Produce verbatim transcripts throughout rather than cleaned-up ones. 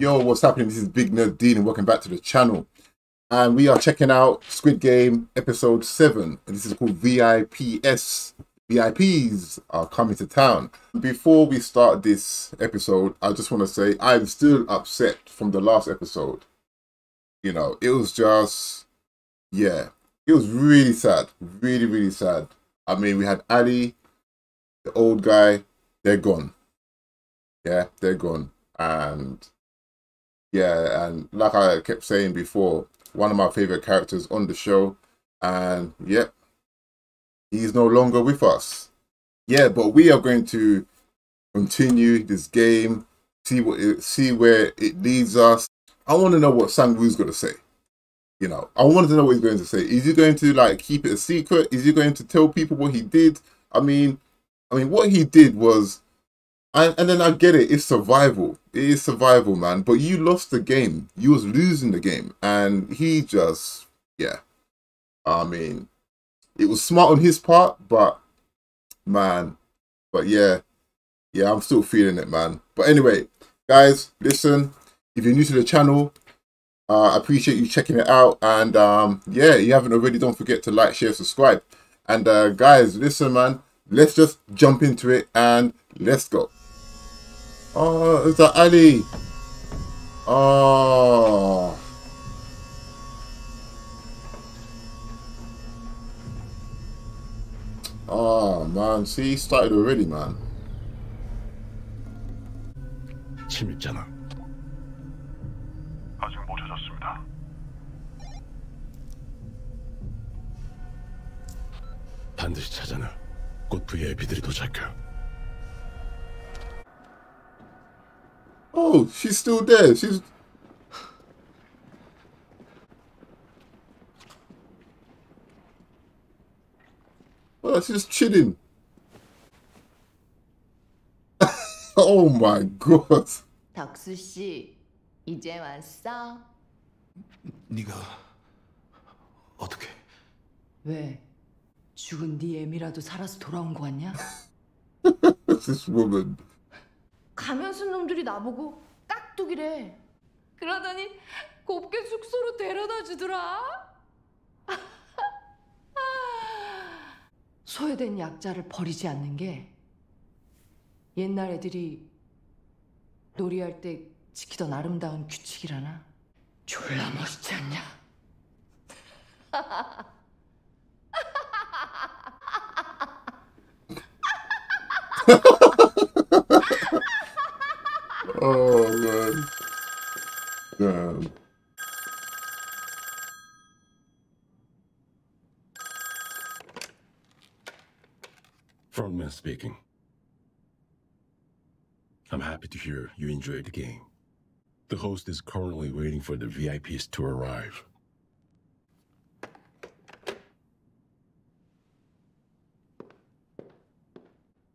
Yo, what's happening? This is Big Nerd Dean and welcome back to the channel. And we are checking out Squid Game episode seven. And this is called V I Ps. V I Ps are coming to town. Before we start this episode, I just want to say I'm still upset from the last episode. You know, it was just, yeah, it was really sad. Really, really sad. I mean, we had Ali, the old guy, they're gone. Yeah, they're gone. And yeah, and like I kept saying before, one of my favorite characters on the show, and yep, he's no longer with us. Yeah, but we are going to continue this game, see what it, see where it leads us. I want to know what Sang Woo's gonna say. You know, I wanted to know what he's going to say. Is he going to like keep it a secret? Is he going to tell people what he did? I mean, I mean, what he did was. And, and then I get it, it's survival. It is survival, man. But you lost the game. You was losing the game. And he just, yeah. I mean, it was smart on his part, but, man. But, yeah. Yeah, I'm still feeling it, man. But anyway, guys, listen. If you're new to the channel, uh, I appreciate you checking it out. And, um, yeah, if you haven't already, don't forget to like, share, subscribe. And, uh, guys, listen, man. Let's just jump into it and let's go. Oh, it's Ali. Oh. Oh, man. See, he started already, man. 침입자나. 아직 못 찾았습니다. 반드시 찾아내. 곧 브이아이피들이 도착해. Oh, she's still there. She's. Well, she's just chilling. Oh my God. 덕수 씨, 이제 왔어? 네가 어떻게? 왜 죽은 네 애미라도 살아서 돌아온 거 같냐? This woman. 가면 쓴 놈들이 나보고 깍두기래. 그러더니 곱게 숙소로 데려다 주더라. 소외된 약자를 버리지 않는 게 옛날 애들이 놀이할 때 지키던 아름다운 규칙이라나. 졸라 멋있지 않냐? Oh man. Damn. Frontman speaking. I'm happy to hear you enjoyed the game. The host is currently waiting for the V I Ps to arrive.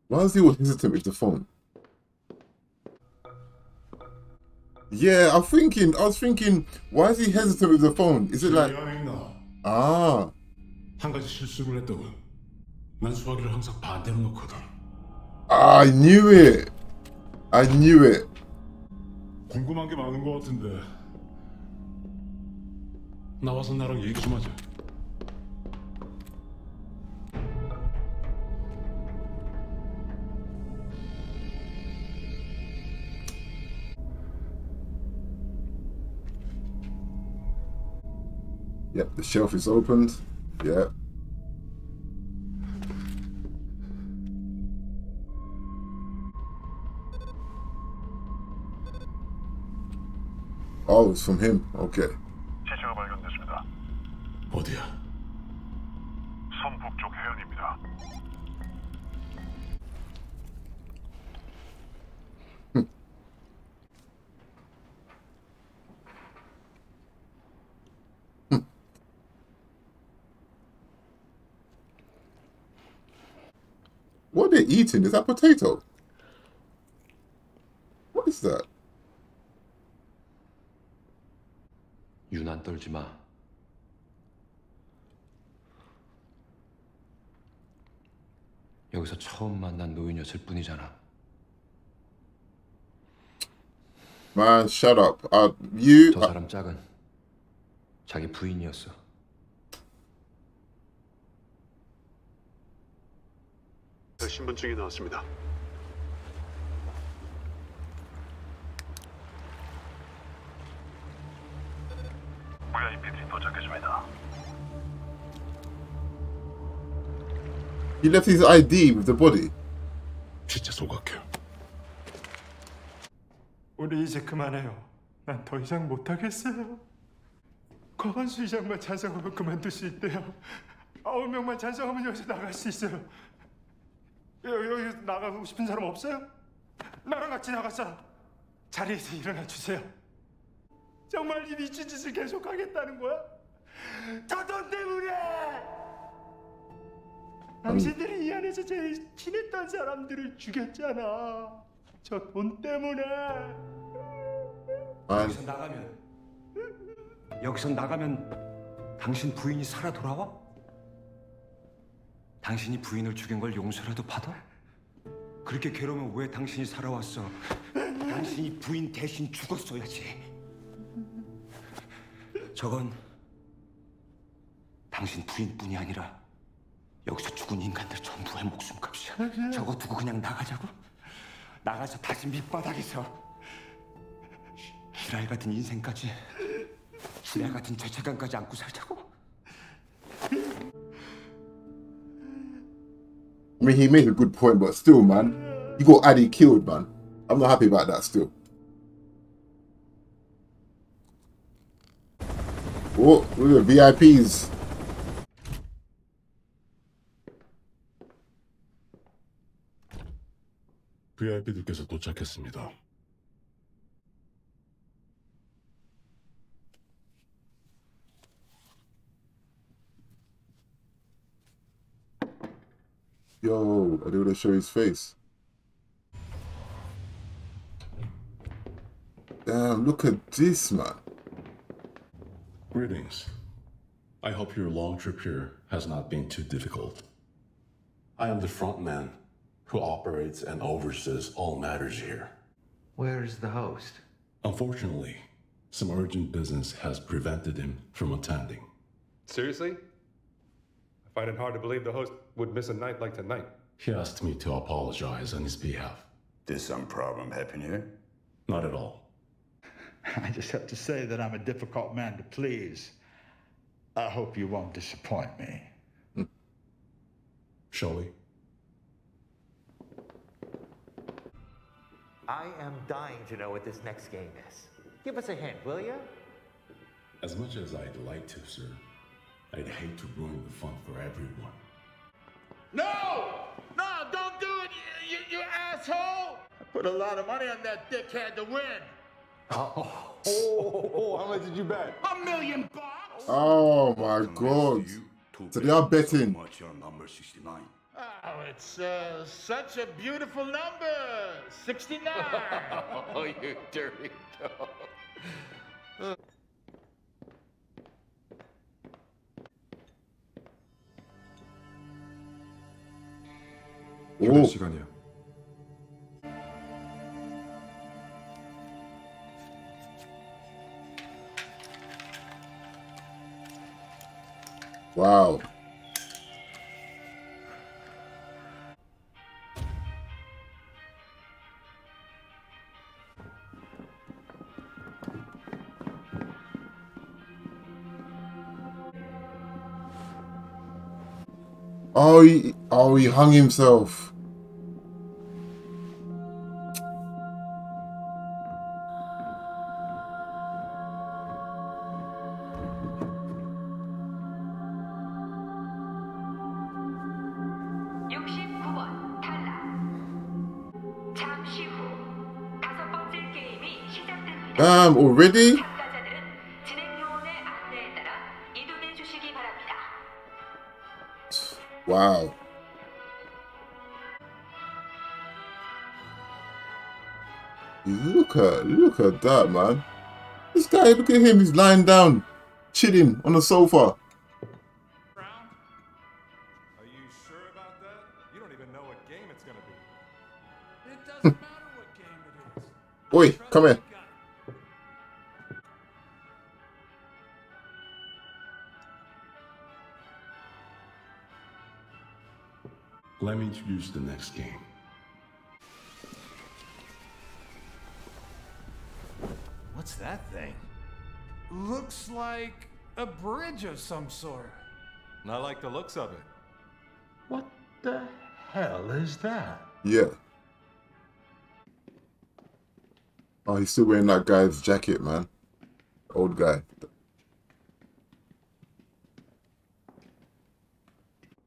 Why is he was hesitant with the phone? Yeah, I'm thinking, I was thinking, why is he hesitant with the phone? Is it like... Ah. I knew it. I knew it. Yep, the shelf is opened. Yep. Oh, it's from him. Okay. What are they eating? Is that potato? What is that? 유난 떨지 마. 여기서 처음 만난 노인이었을 뿐이잖아. Man, shut up. Uh, you. Uh... 신분증이 나왔습니다. 브이아이피들이 도착했습니다. He left his I D with the body. 진짜 속았게. 우리 이제 그만해요. 난 더 이상 못 하겠어요. 권수 이장만 찬성하면 그만둘 수 있대요. 아홉 명만 찬성하면 여기서 나갈 수 있어요. 여기, 여기 나가고 싶은 사람 없어요? 나랑 같이 나가자. 자리에서 일어나 주세요. 정말 이 미친 짓을 계속하겠다는 거야? 저 돈 때문에! 음. 당신들이 이 안에서 제일 친했던 사람들을 죽였잖아. 저 돈 때문에. 아. 여기서 나가면, 여기서 나가면 당신 부인이 살아 돌아와? 당신이 부인을 죽인 걸 용서라도 받아? 그렇게 괴로우면 왜 당신이 살아왔어? 당신이 부인 대신 죽었어야지. 저건 당신 부인뿐이 아니라 여기서 죽은 인간들 전부의 목숨값이야. 저거 두고 그냥 나가자고? 나가서 다시 밑바닥에서 지랄 같은 인생까지, 지랄 같은 죄책감까지 안고 살자고? I mean, he made a good point, but still, man, you got Addy killed, man. I'm not happy about that still. Oh, look at the V I Ps. 브이아이피들께서 도착했습니다. Yo, I didn't want to show his face. Damn, look at this, man. Greetings. I hope your long trip here has not been too difficult. I am the front man who operates and oversees all matters here. Where is the host? Unfortunately, some urgent business has prevented him from attending. Seriously? I find it hard to believe the host would miss a night like tonight. He asked me to apologize on his behalf. Did some problem happen here? Not at all. I just have to say that I'm a difficult man to please. I hope you won't disappoint me. Shall we? I am dying to know what this next game is. Give us a hint, will you? As much as I'd like to, sir. I'd hate to ruin the fun for everyone. No! No, don't do it, you, you, you asshole! I put a lot of money on that dickhead to win. Oh, oh, oh, oh. How much did you bet? A million bucks! Oh my God. So they are betting. Oh, it's uh, such a beautiful number. sixty-nine. Oh, you dirty dog. 오. 시간이야. 와우. Oh, he, oh, he hung himself. Um, already? Wow. Look at, look at that, man. This guy, look at him, he's lying down, chilling on the sofa. Are you sure about that? You don't even know what game it's gonna be. It doesn't matter what game it is. Oi, come here. Let me introduce the next game. What's that thing? Looks like a bridge of some sort. I like the looks of it. What the hell is that? Yeah. Oh, he's still wearing that guy's jacket, man. Old guy.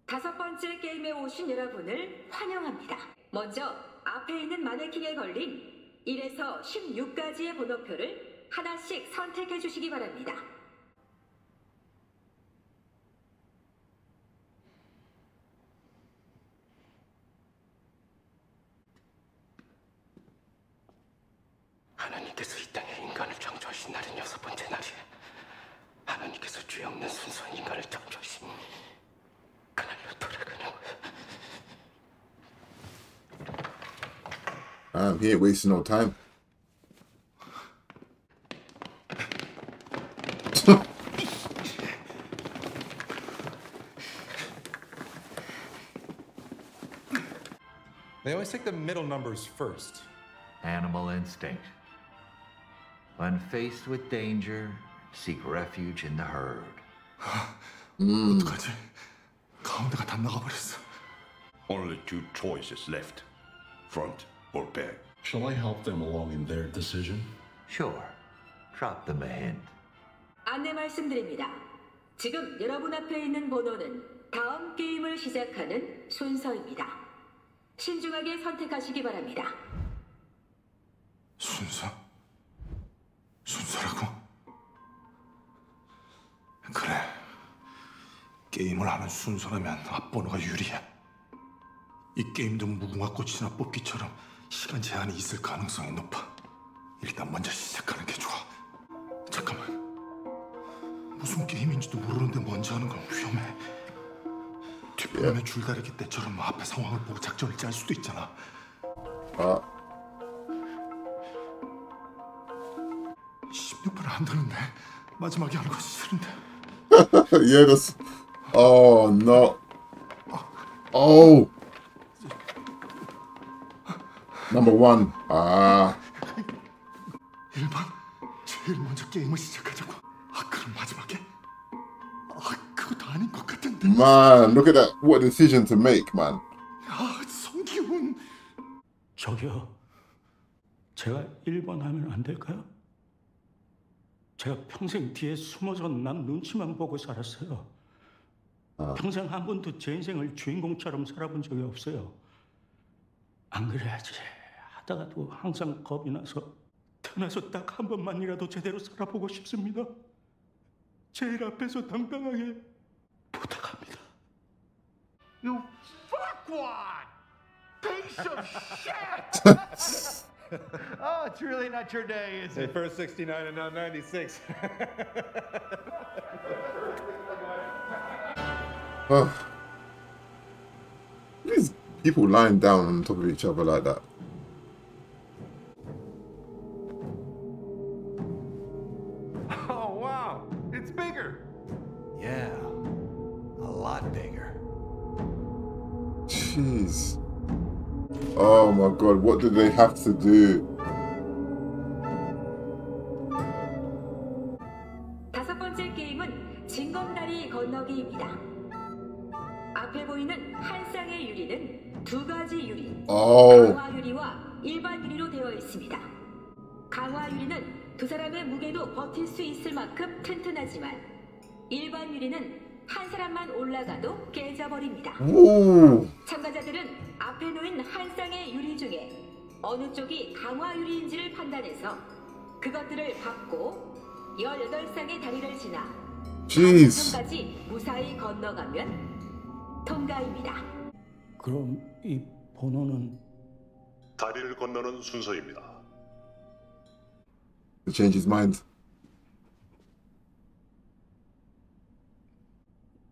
다섯 번째 게임에 오신 여러분을 환영합니다. 먼저 앞에 있는 마네킹에 걸린 일에서 십육까지의 번호표를 하나씩 선택해 주시기 바랍니다. 하나님께서 이 땅에 인간을 창조하신 날은 여섯 번째 날이에. 하나님께서 죄 없는 순수한 인간을 창조하신 그날로 돌아가는 거야. I'm here wasting no time. They always take the middle numbers first. Animal instinct. When faced with danger, seek refuge in the herd. mm. Only two choices left, front or back. Shall I help them along in their decision? Sure. Drop them a hint. 안내 말씀드립니다. 지금 여러분 앞에 있는 번호는 다음 게임을 시작하는 순서입니다. 신중하게 선택하시기 바랍니다. 순서? 순서라고? 그래. 게임을 하는 순서라면 앞번호가 유리해. 이 게임도 무궁화꽃이나 뽑기처럼 시간 제한이 있을 가능성이 높아. 일단 먼저 시작하는 게 좋아. 잠깐만. 무슨 게임인지도 모르는데 먼저 하는 건 위험해. 뒷부분에 줄다리기 때처럼 앞에 상황을 보고 작전을 짤 수도 있잖아. 아. 십육 번 안 되는데 마지막에 하는 것이 싫은데. Yeah, that's. Oh no. Oh. Number one. 아. 일 번. 제일 먼저 게임을 시작하자고. 아 그럼 마지막에. 아 그것도 아닌 것 같은데. Man, look at that. What decision to make, man. 아 성기훈. 저기요. 제가 일 번 하면 안 될까요? 제가 평생 뒤에 숨어서 남 눈치만 보고 살았어요. 아. 평생 한 번도 제 인생을 주인공처럼 살아본 적이 없어요. 안 그래야지 하다가도 항상 겁이 나서 태어나서 딱 한 번만이라도 제대로 살아보고 싶습니다. 제일 앞에서 당당하게 부탁합니다. You fuckwad! Piece of shit! Oh, it's really not your day, is it? First sixty-nine and now ninety-six. Oh. These people lying down on top of each other like that. Oh, wow. It's bigger. Yeah. A lot bigger. Jeez. Oh my god, what did they have to do? 다섯 번째 게임은 징검다리 건너기입니다. 앞에 보이는 한 쌍의 유리는 두 가지 유리, 강화 유리와 일반 유리로 되어 있습니다. 강화 유리는 두 사람의 무게도 버틸 수 있을 만큼 튼튼하지만 일반 유리는 한 사람만 올라가도 깨져버립니다. 오. 참가자들은 앞에 놓인 한 쌍의 유리 중에 어느 쪽이 강화 유리인지를 판단해서 그것들을 밟고 열여덟 쌍의 다리를 지나 한쪽까지 무사히 건너가면 통과입니다. 그럼 이 번호는? 다리를 건너는 순서입니다. Change his mind.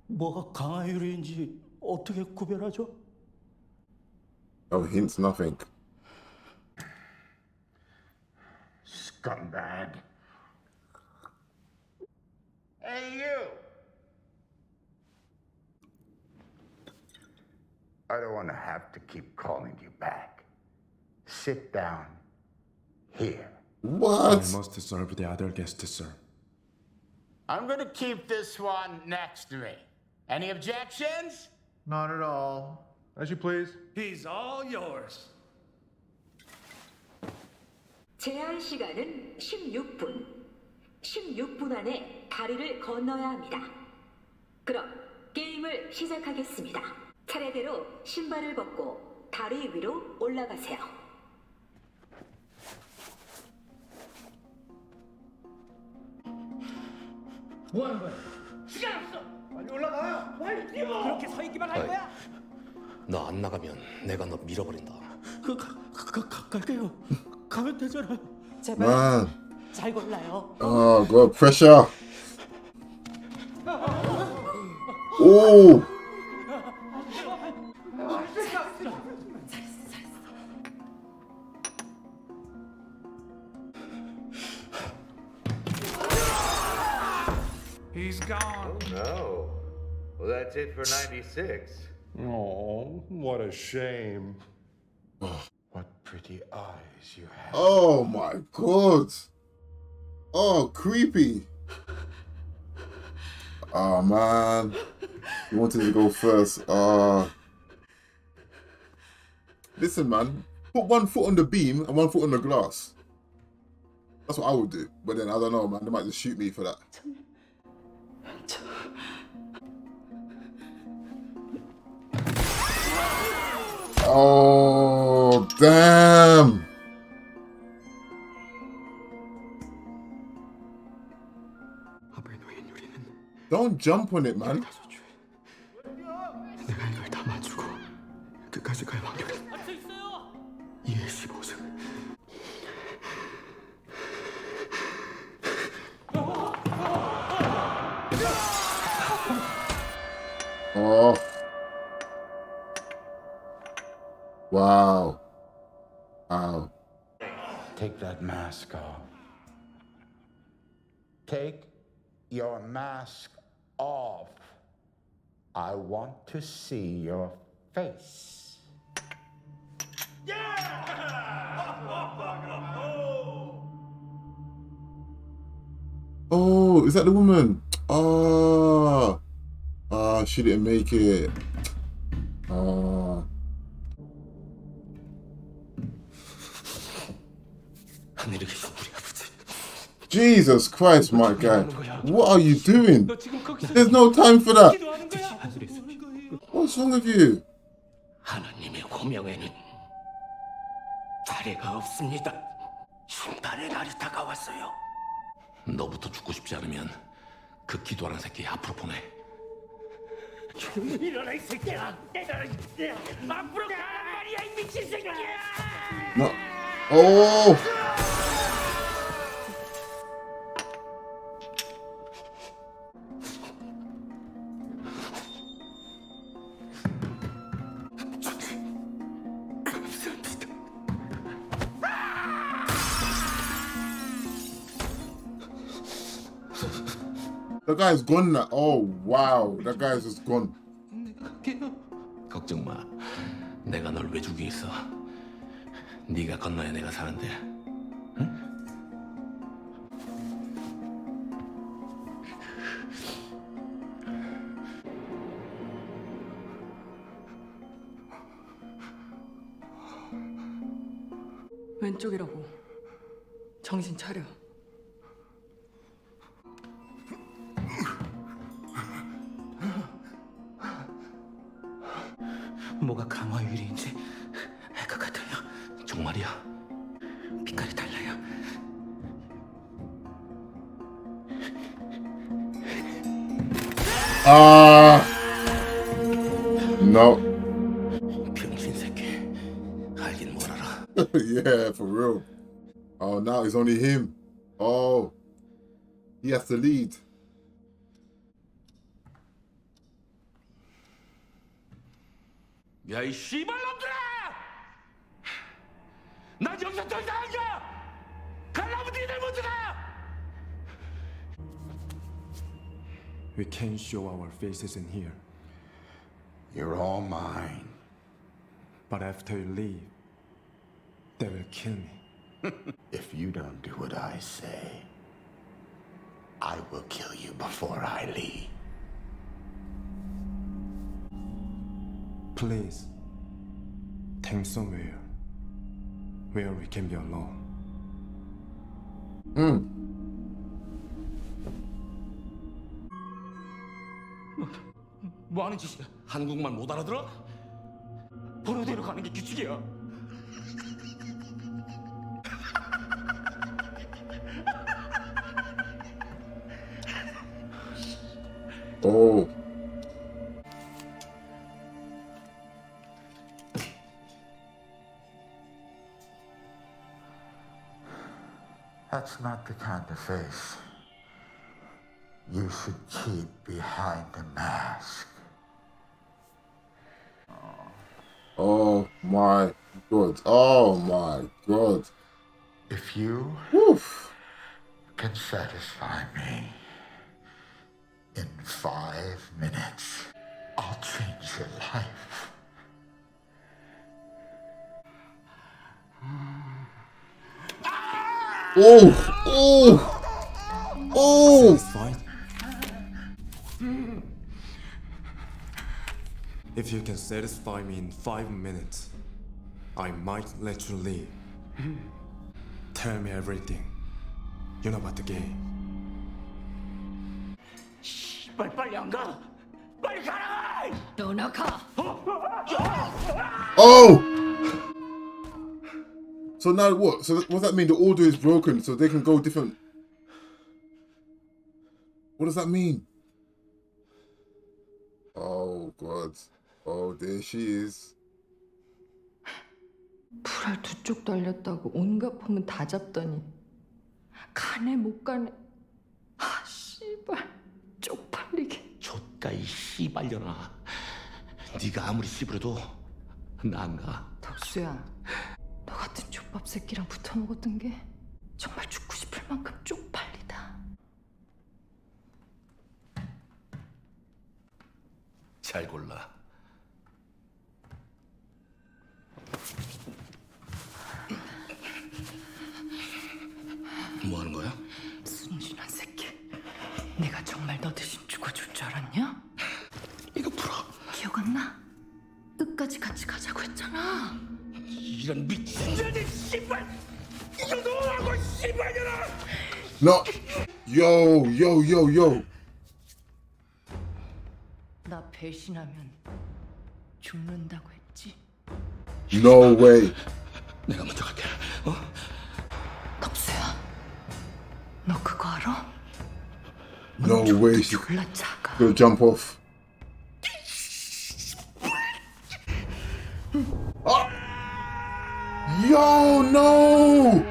뭐가 강화유리인지 어떻게 구별하죠? Oh, hints nothing. Scumbag. Hey you. I don't want to have to keep calling you back. Sit down here. What? I must serve the other guests, sir. I'm going to keep this one next to me. Any objections? Not at all. As you please. He's all yours. 제한 시간은 십육 분. 십육 분 안에 다리를 건너야 합니다. 그럼 게임을 시작하겠습니다. 차례대로 신발을 벗고 다리 위로 올라가세요. 뭐 하는 거야? 시간 없어! 빨리 올라가! 빨리 뛰어! 그렇게 서 있기만 할 거야? 너 안 나가면 내가 너 밀어버린다. 그, 가, 가, 가, 갈게요. 가면 되잖아. 제발. Man. 잘 골라요. Oh, good pressure. Oh. He's gone. Oh no. Well, that's it for ninety-six. Oh, what a shame. What pretty eyes you have. Oh my God. Oh, creepy. Oh, man. He wanted to go first. Uh, listen, man. Put one foot on the beam and one foot on the glass. That's what I would do. But then, I don't know, man. They might just shoot me for that. Oh, damn. Don't jump on it, man. Oh. Wow. Wow. Take that mask off. Take your mask off. Off. I want to see your face. Yeah! Oh, is that the woman? Oh, oh, she didn't make it. Oh. Jesus Christ, my guy. What are you doing? There's no time for that. What's wrong with you? No. Oh. That guy's gone now. Oh wow, that guy's just gone. 걱정 마. 내가 널 왜 죽이겠어? 네가 건너야 내가 사는데. 응? 왼쪽이라고. 정신 차려. 뭐가 강화 유리인지 알 것 같아요. 정말이야. 빛깔이 달라요. 아, no. 병신 새끼. 알긴 뭘 알아. Yeah, for real. Oh, now it's only him. Oh, he has the lead. 야, 이 씨발놈들아! 난 여기서 더 이상 안 가! 갈라면 니들 못 들어! We can't show our faces in here. You're all mine. But after you leave, they will kill me. If you don't do what I say, I will kill you before I leave. Please, take somewhere where we can be alone. Mm. 뭐 하는 짓이야? 한국말 못 알아들어? 번호대로 가는 게 규칙이야. 오. That's not the kind of face you should keep behind the mask. Oh my God. Oh my God. If you Oof. can satisfy me in five minutes, I'll change your life. Oh, oh, oh. If you can satisfy me in five minutes, I might let you leave. Tell me everything you know about the game. 빨리 빨리 안 가. 빨리 가라. 너 나 가. Oh. So now what? So what does that mean? The order is broken, so they can go different. What does that mean? Oh God. Oh, there she is. 불알 두 쪽 달렸다고 온갖 폼은 다 잡더니 가네 못 가네. 아 씨발 쪽팔리게. 좆다 이 씨발년아. 네가 아무리 씨부려도 나 안 가. 덕수야, 너 같은 족밥 새끼랑 붙어 먹었던 게 정말 죽고 싶을 만큼 쪽팔리다. 잘 골라. 뭐 하는 거야? 순진한 새끼. 내가 정말 너 대신 죽어줄 줄 알았냐? 이거 풀어. 기억 안 나? 끝까지 같이 가자고 했잖아. 이런 미친년이 씨발. 이거 너하고 씨발이라. 너. Yo, yo, yo, yo. 나 배신하면 죽는다고 했지. No way. 내가 먼저 갈게. 어? 덕수야, 너 그거 알아? No way. 졸라 작아. Go jump off. 아! Yo, no.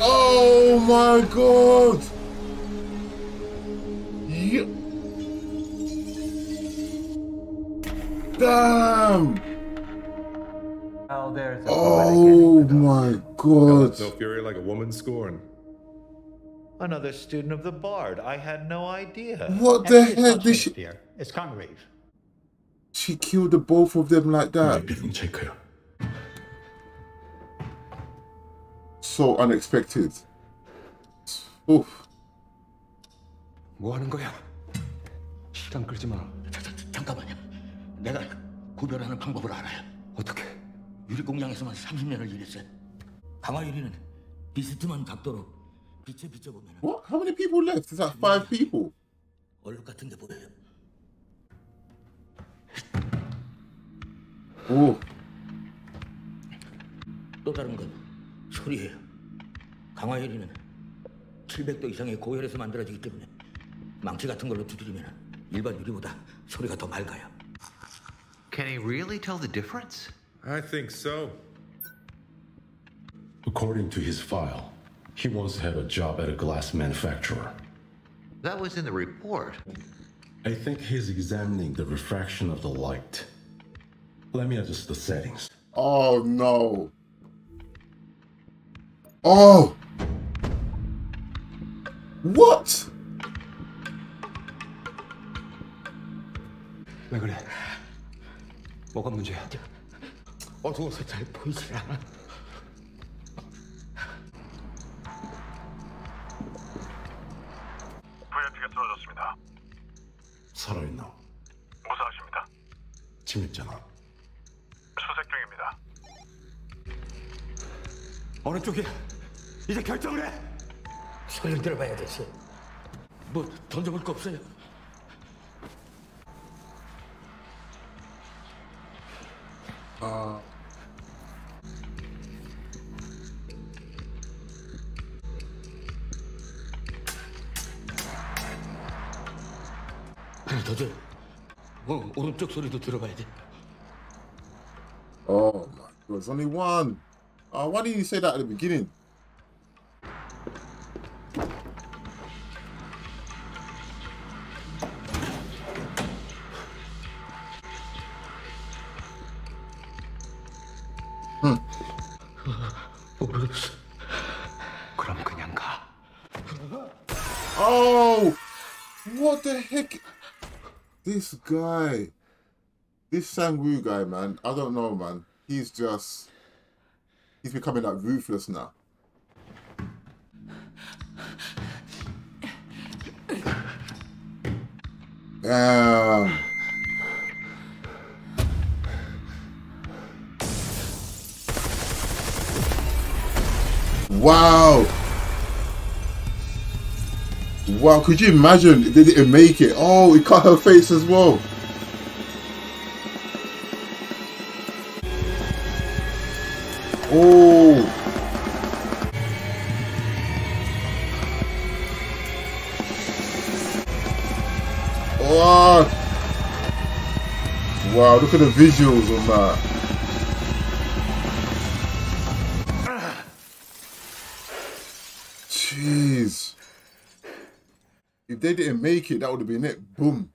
Oh my God. Yo. Damn! Oh, there's a oh my God! No fury like a woman scorned. Another student of the Bard. I had no idea. What the hell did she? It's Congreve. She killed the both of them like that. So unexpected. Oof. 뭐 하는 거야? 시간 끌지 마. 잠깐만요. 내가 구별하는 방법을 알아요. 어떻게? 유리공장에서만 삼십 년을 일했어요. 강화 유리는 비스듬한 각도로 빛에 비춰보면. What? How many people left? Is that five people? 얼룩 같은 게 보여요. 오. 또 다른 건 소리예요. 강화 유리는 칠백 도 이상의 고열에서 만들어지기 때문에 망치 같은 걸로 두드리면 일반 유리보다 소리가 더 맑아요. Can he really tell the difference? I think so. According to his file, he wants to have a job at a glass manufacturer. That was in the report. I think he's examining the refraction of the light. Let me adjust the settings. Oh no. Oh! What? 뭐가 문제야? 어두워서 잘 보이질 않아. 브이아이피가 쓰러졌습니다. 살아있나? 무사하십니다. 침입자나? 수색 중입니다. 어느 쪽이? 이제 결정을 해! 소리를 들어봐야 되지. 뭐 던져볼 거 없어요? 아... 하나 더 줘. 어, 오른쪽 소리도 들어봐야 돼. Oh my God, there's only one. Uh, why didn't you say that at the beginning? Oh, what the heck? This guy, this Sang Woo guy, man. I don't know, man. He's just, he's becoming like ruthless now. Damn. Wow. Wow, could you imagine it didn't make it? Oh, it cut her face as well. Oh. Oh. Wow, look at the visuals on that. Jeez. If they didn't make it, that would have been it. Boom.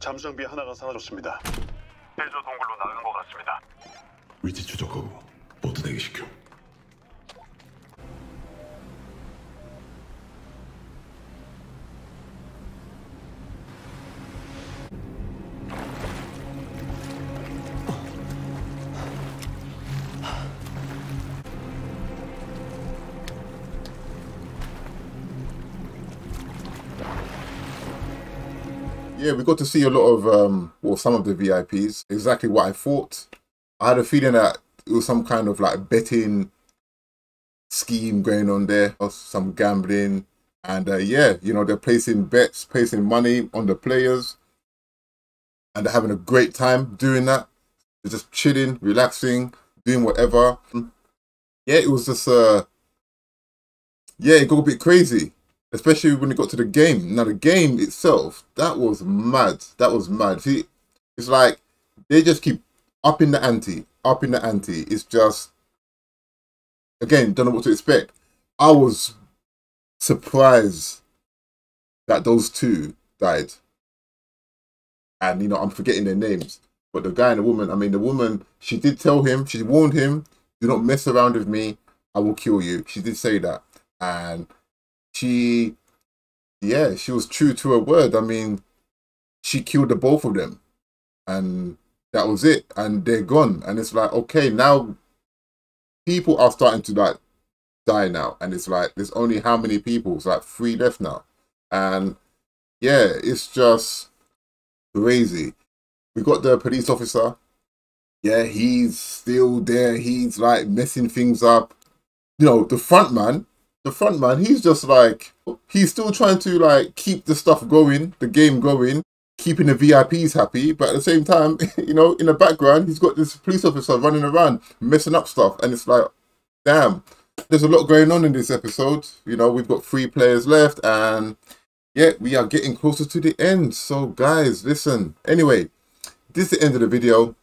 잠수정비 하나가 사라졌습니다. 해저 동굴로 나간 것 같습니다. 위치 추적하고 보트 대기시켜. Yeah, we got to see a lot of, um, well, some of the V I Ps. Exactly what I thought. I had a feeling that it was some kind of like betting scheme going on there, or some gambling. And uh, yeah, you know, they're placing bets, placing money on the players. And they're having a great time doing that. They're just chilling, relaxing, doing whatever. Yeah, it was just, uh, yeah, it got a bit crazy. Especially when it got to the game. Now the game itself, that was mad. That was mad. See, it's like they just keep upping the ante, upping the ante. It's just, again, don't know what to expect. I was surprised that those two died. And, you know, I'm forgetting their names. But the guy and the woman, I mean, the woman, she did tell him, she warned him, do not mess around with me, I will kill you. She did say that. And... She, yeah, she was true to her word. I mean, she killed the both of them. And that was it. And they're gone. And it's like, okay, now people are starting to, like, die now. And it's like, there's only how many people? It's like three left now. And, yeah, it's just crazy. We got the police officer. Yeah, he's still there. He's, like, messing things up. You know, the front man. The front man, he's just like, he's still trying to like keep the stuff going, the game going, keeping the V I Ps happy. But at the same time, you know, in the background, he's got this police officer running around, messing up stuff. And it's like, damn, there's a lot going on in this episode. You know, we've got three players left and yeah, we are getting closer to the end. So guys, listen, anyway, this is the end of the video.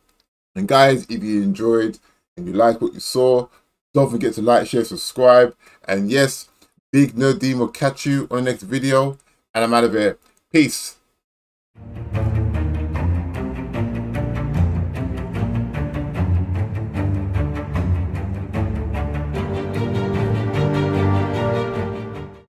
And guys, if you enjoyed and you liked what you saw, don't forget to like, share, subscribe. And yes, Big Nerd Dean will catch you on the next video. And I'm out of here. Peace.